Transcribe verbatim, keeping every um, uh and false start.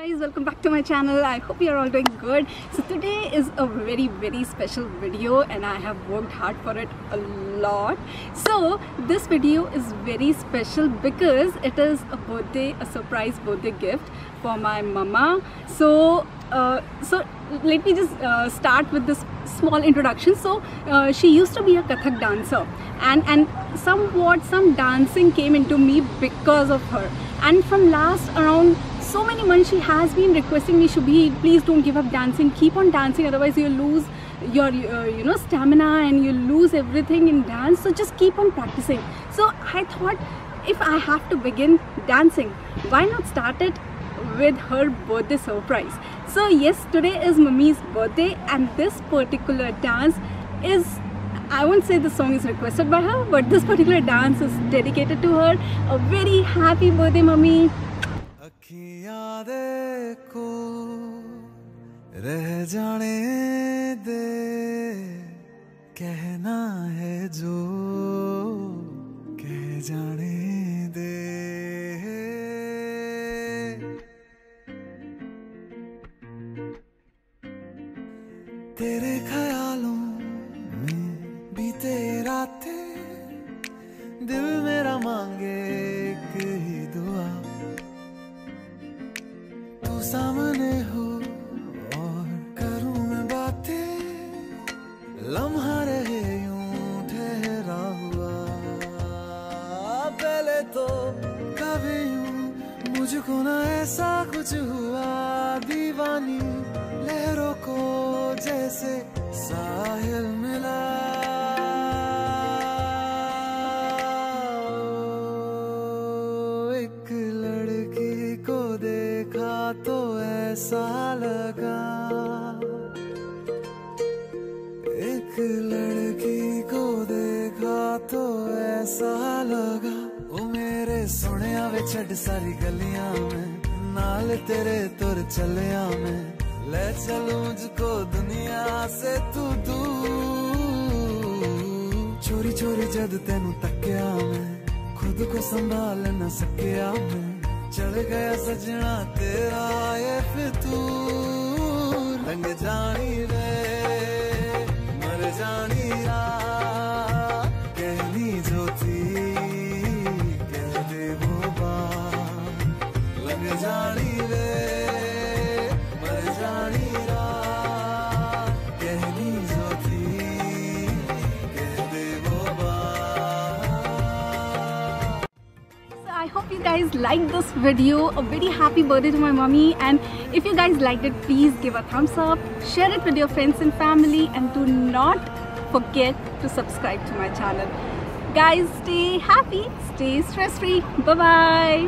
guys, welcome back to my channel. I hope you're all doing good. So today is a very very special video and I have worked hard for it a lot. So this video is very special because it is a birthday, a surprise birthday gift for my mama. So uh, so let me just uh, start with this small introduction. So uh, she used to be a Kathak dancer and and somewhat some dancing came into me because of her. And from last around so many months she has been requesting me, Shubhi, please don't give up dancing, keep on dancing, otherwise you'll lose your uh, you know stamina and you'll lose everything in dance, so just keep on practicing. So I thought if I have to begin dancing, why not start it with her birthday surprise. So yes, today is mummy's birthday and this particular dance is, I won't say the song is requested by her, but this particular dance is dedicated to her. A very happy birthday, mummy. आँखियाँ देखो रह जाने दे, कहना है जो कह जाने दे, तेरे ख्यालों में बीते रातें, दिल मेरा मांगे एक ही दुआ, सामने हो और करूं मैं बातें, लम्हा रहे यूं ठहरा हुआ, पहले तो कभी यूं मुझको ना ऐसा कुछ हुआ, दीवानी लहरों को जैसे साहिल मिला, एक लड़की को देखा तो ऐसा लगा, एक लड़की को देखा तो ऐसा लगा, ओ मेरे सोनिया वे छड़ सारी गलियां में, नाल तेरे तुर चलिया में, ले चलूं मुझको दुनिया से तू दूर, चोरी चोरी जद तेनू तकिया मैं, खुद को संभाल न सकिया मैं, चल गया सजना तेरा ये फितूर, रंग जानी रे मर जानी रा, कहनी जो थी कह दे वो बात, रंग जानी रे मर जानी रा, कहनी जो थी कह दे वो बात. So I hope you guys like this video. A very happy birthday to my mommy, and if you guys liked it, please give a thumbs up, share it with your friends and family, and do not forget to subscribe to my channel. Guys, stay happy, stay stress free. Bye bye.